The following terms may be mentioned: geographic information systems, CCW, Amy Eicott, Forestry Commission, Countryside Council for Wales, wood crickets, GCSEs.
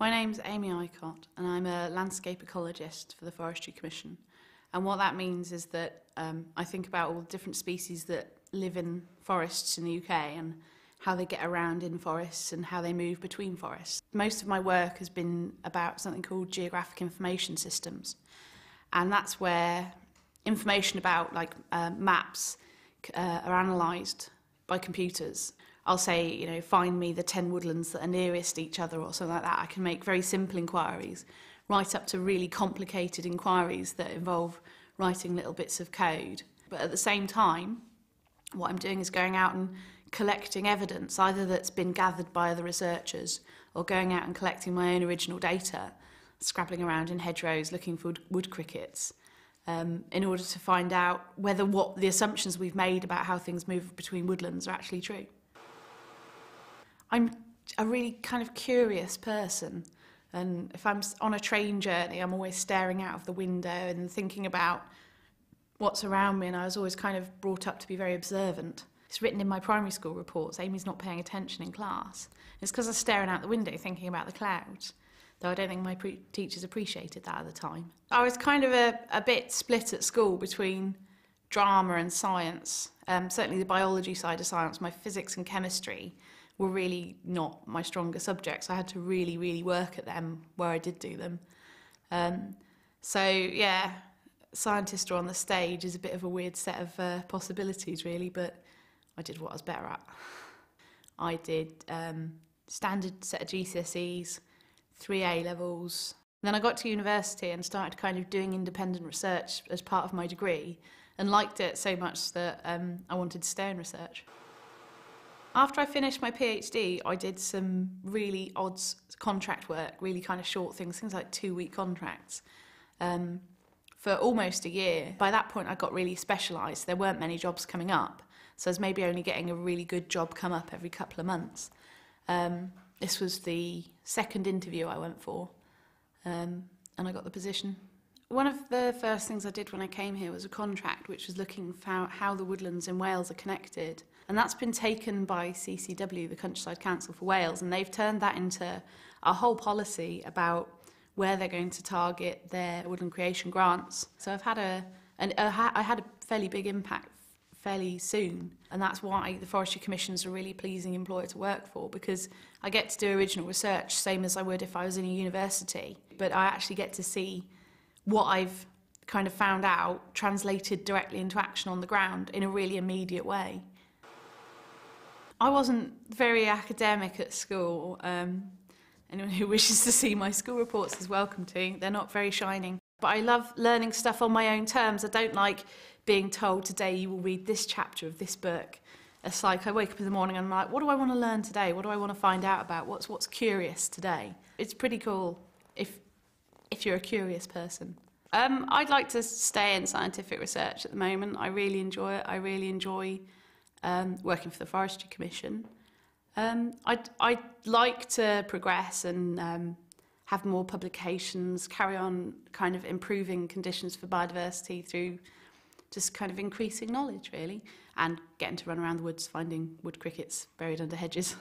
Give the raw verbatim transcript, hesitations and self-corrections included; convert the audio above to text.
My name's Amy Eicott and I'm a landscape ecologist for the Forestry Commission. And what that means is that um, I think about all the different species that live in forests in the U K and how they get around in forests and how they move between forests. Most of my work has been about something called geographic information systems, and that's where information about like uh, maps uh, are analysed by computers. I'll say, you know, find me the ten woodlands that are nearest each other or something like that. I can make very simple inquiries right up to really complicated inquiries that involve writing little bits of code. But at the same time, what I'm doing is going out and collecting evidence, either that's been gathered by other researchers or going out and collecting my own original data, scrabbling around in hedgerows looking for wood crickets, um, in order to find out whether what the assumptions we've made about how things move between woodlands are actually true. I'm a really kind of curious person, and if I'm on a train journey I'm always staring out of the window and thinking about what's around me, and I was always kind of brought up to be very observant. It's written in my primary school reports, Amy's not paying attention in class. It's because I was staring out the window thinking about the clouds, though I don't think my pre teachers appreciated that at the time. I was kind of a, a bit split at school between drama and science. Um, certainly the biology side of science, my physics and chemistry were really not my stronger subjects. I had to really, really work at them where I did do them. Um, so, yeah, scientist or on the stage is a bit of a weird set of uh, possibilities, really, but I did what I was better at. I did um, standard set of G C S Es, three A levels. And then I got to university and started kind of doing independent research as part of my degree and liked it so much that um, I wanted to stay in research. After I finished my PhD, I did some really odd contract work, really kind of short things, things like two-week contracts, um, for almost a year. By that point, I got really specialised. There weren't many jobs coming up, so I was maybe only getting a really good job come up every couple of months. Um, this was the second interview I went for, um, and I got the position. One of the first things I did when I came here was a contract which was looking for how the woodlands in Wales are connected, and that's been taken by C C W, the Countryside Council for Wales, and they've turned that into a whole policy about where they're going to target their woodland creation grants. So I've had a, an, a I had a fairly big impact fairly soon, and that's why the Forestry Commission's a really pleasing employer to work for, because I get to do original research same as I would if I was in a university, but I actually get to see what I've kind of found out translated directly into action on the ground in a really immediate way. I wasn't very academic at school. Um, anyone who wishes to see my school reports is welcome to. They're not very shining. But I love learning stuff on my own terms. I don't like being told today you will read this chapter of this book. It's like I wake up in the morning and I'm like, what do I want to learn today? What do I want to find out about? What's, what's curious today? It's pretty cool if if you're a curious person. Um, I'd like to stay in scientific research at the moment. I really enjoy it. I really enjoy um, working for the Forestry Commission. Um, I'd, I'd like to progress and um, have more publications, carry on kind of improving conditions for biodiversity through just kind of increasing knowledge, really, and getting to run around the woods finding wood crickets buried under hedges.